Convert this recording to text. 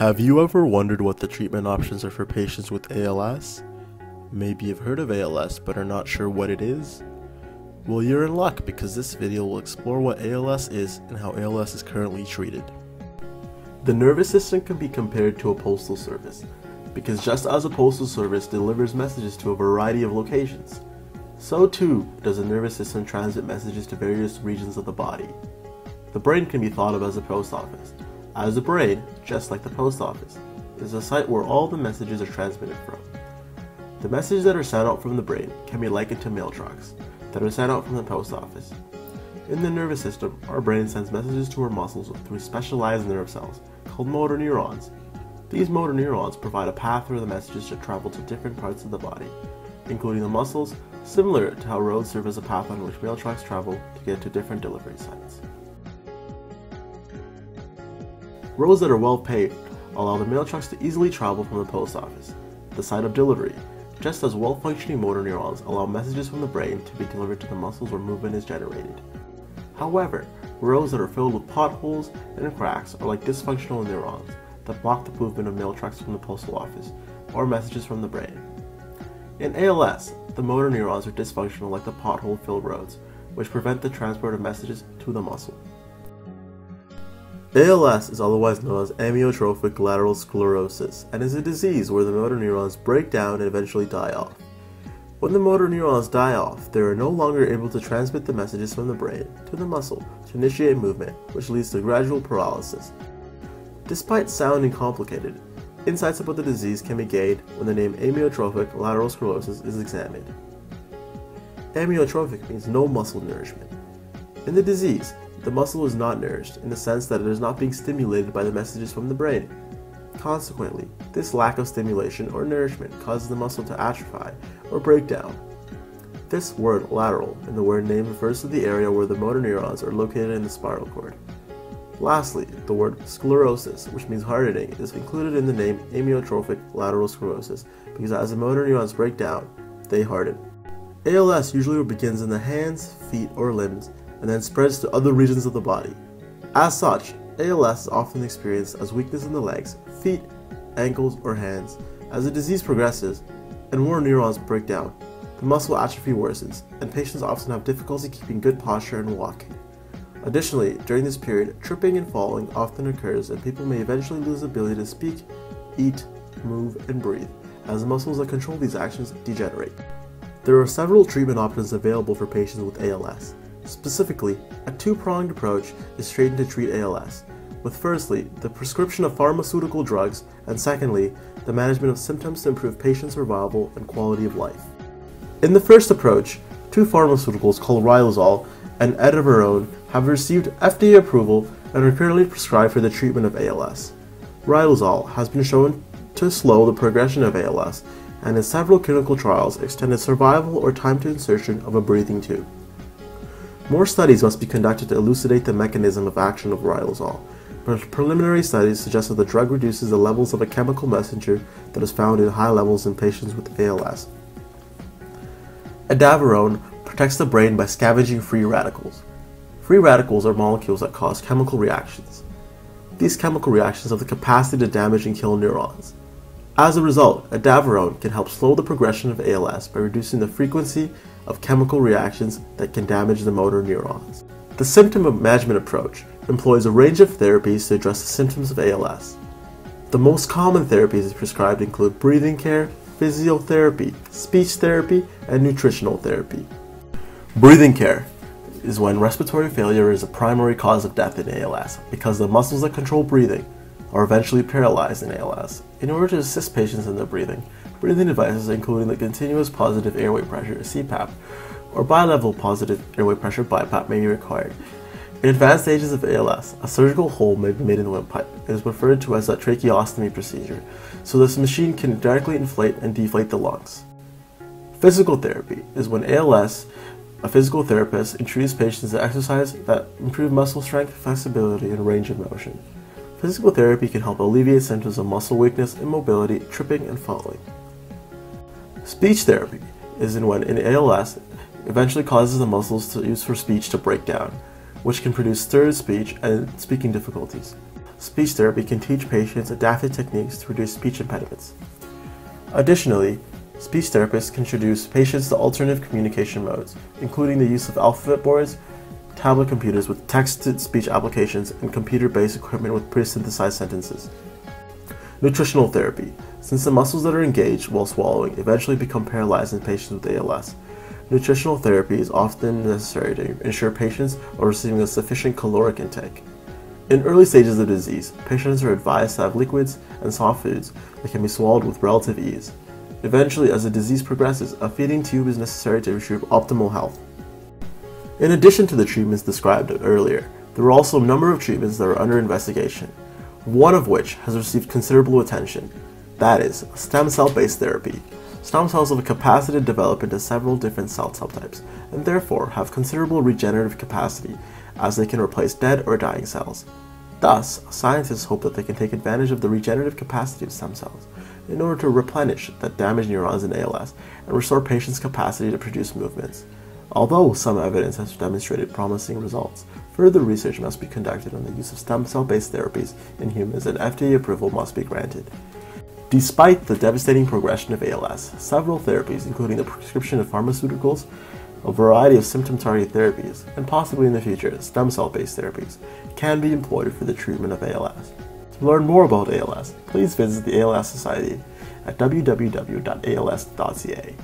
Have you ever wondered what the treatment options are for patients with ALS? Maybe you've heard of ALS but are not sure what it is? Well, you're in luck because this video will explore what ALS is and how ALS is currently treated. The nervous system can be compared to a postal service because just as a postal service delivers messages to a variety of locations, so too does the nervous system transmit messages to various regions of the body. The brain can be thought of as a post office. As a brain, just like the post office, is a site where all the messages are transmitted from. The messages that are sent out from the brain can be likened to mail trucks that are sent out from the post office. In the nervous system, our brain sends messages to our muscles through specialized nerve cells called motor neurons. These motor neurons provide a path for the messages to travel to different parts of the body, including the muscles, similar to how roads serve as a path on which mail trucks travel to get to different delivery sites. Roads that are well paved allow the mail trucks to easily travel from the post office, the site of delivery, just as well-functioning motor neurons allow messages from the brain to be delivered to the muscles where movement is generated. However, roads that are filled with potholes and cracks are like dysfunctional neurons that block the movement of mail trucks from the postal office or messages from the brain. In ALS, the motor neurons are dysfunctional like the pothole-filled roads, which prevent the transport of messages to the muscle. ALS is otherwise known as amyotrophic lateral sclerosis and is a disease where the motor neurons break down and eventually die off. When the motor neurons die off, they are no longer able to transmit the messages from the brain to the muscle to initiate movement, which leads to gradual paralysis. Despite sounding complicated, insights about the disease can be gained when the name amyotrophic lateral sclerosis is examined. Amyotrophic means no muscle nourishment. In the disease, the muscle is not nourished in the sense that it is not being stimulated by the messages from the brain. Consequently, this lack of stimulation or nourishment causes the muscle to atrophy or break down. This word lateral in the word name refers to the area where the motor neurons are located in the spinal cord. Lastly, the word sclerosis, which means hardening, is included in the name amyotrophic lateral sclerosis because as the motor neurons break down, they harden. ALS usually begins in the hands, feet, or limbs, and then spreads to other regions of the body. As such, ALS is often experienced as weakness in the legs, feet, ankles, or hands. As the disease progresses and more neurons break down, the muscle atrophy worsens, and patients often have difficulty keeping good posture and walking. Additionally, during this period, tripping and falling often occurs, and people may eventually lose the ability to speak, eat, move, and breathe, as the muscles that control these actions degenerate. There are several treatment options available for patients with ALS. Specifically, a two-pronged approach is taken to treat ALS, with firstly, the prescription of pharmaceutical drugs, and secondly, the management of symptoms to improve patient survival and quality of life. In the first approach, two pharmaceuticals called Riluzole and Edaravone have received FDA approval and are currently prescribed for the treatment of ALS. Riluzole has been shown to slow the progression of ALS, and in several clinical trials extended survival or time to insertion of a breathing tube. More studies must be conducted to elucidate the mechanism of action of Riluzole, but preliminary studies suggest that the drug reduces the levels of a chemical messenger that is found in high levels in patients with ALS. Edaravone protects the brain by scavenging free radicals. Free radicals are molecules that cause chemical reactions. These chemical reactions have the capacity to damage and kill neurons. As a result, Edaravone can help slow the progression of ALS by reducing the frequency of chemical reactions that can damage the motor neurons. The symptom management approach employs a range of therapies to address the symptoms of ALS. The most common therapies prescribed include breathing care, physiotherapy, speech therapy, and nutritional therapy. Breathing care is when respiratory failure is a primary cause of death in ALS because the muscles that control breathing are eventually paralyzed in ALS. In order to assist patients in their breathing, breathing devices including the continuous positive airway pressure (CPAP) or bilevel positive airway pressure (BiPAP) may be required. In advanced stages of ALS, a surgical hole may be made in the windpipe and is referred to as a tracheostomy procedure, so this machine can directly inflate and deflate the lungs. Physical therapy is when a physical therapist introduces patients to exercise that improve muscle strength, flexibility, and range of motion. Physical therapy can help alleviate symptoms of muscle weakness, immobility, tripping, and falling. Speech therapy is when in ALS eventually causes the muscles used for speech to break down, which can produce slurred speech and speaking difficulties. Speech therapy can teach patients adaptive techniques to reduce speech impediments. Additionally, speech therapists can introduce patients to alternative communication modes, including the use of alphabet boards, tablet computers with text-to-speech applications, and computer-based equipment with pre-synthesized sentences. Nutritional therapy. Since the muscles that are engaged while swallowing eventually become paralyzed in patients with ALS, nutritional therapy is often necessary to ensure patients are receiving a sufficient caloric intake. In early stages of disease, patients are advised to have liquids and soft foods that can be swallowed with relative ease. Eventually, as the disease progresses, a feeding tube is necessary to ensure optimal health. In addition to the treatments described earlier, there are also a number of treatments that are under investigation, one of which has received considerable attention. That is, stem cell-based therapy. Stem cells have a capacity to develop into several different cell subtypes, and therefore have considerable regenerative capacity, as they can replace dead or dying cells. Thus, scientists hope that they can take advantage of the regenerative capacity of stem cells in order to replenish the damaged neurons in ALS and restore patients' capacity to produce movements. Although some evidence has demonstrated promising results, further research must be conducted on the use of stem cell-based therapies in humans, and FDA approval must be granted. Despite the devastating progression of ALS, several therapies, including the prescription of pharmaceuticals, a variety of symptom-targeted therapies, and possibly in the future, stem cell-based therapies, can be employed for the treatment of ALS. To learn more about ALS, please visit the ALS Society at www.als.ca.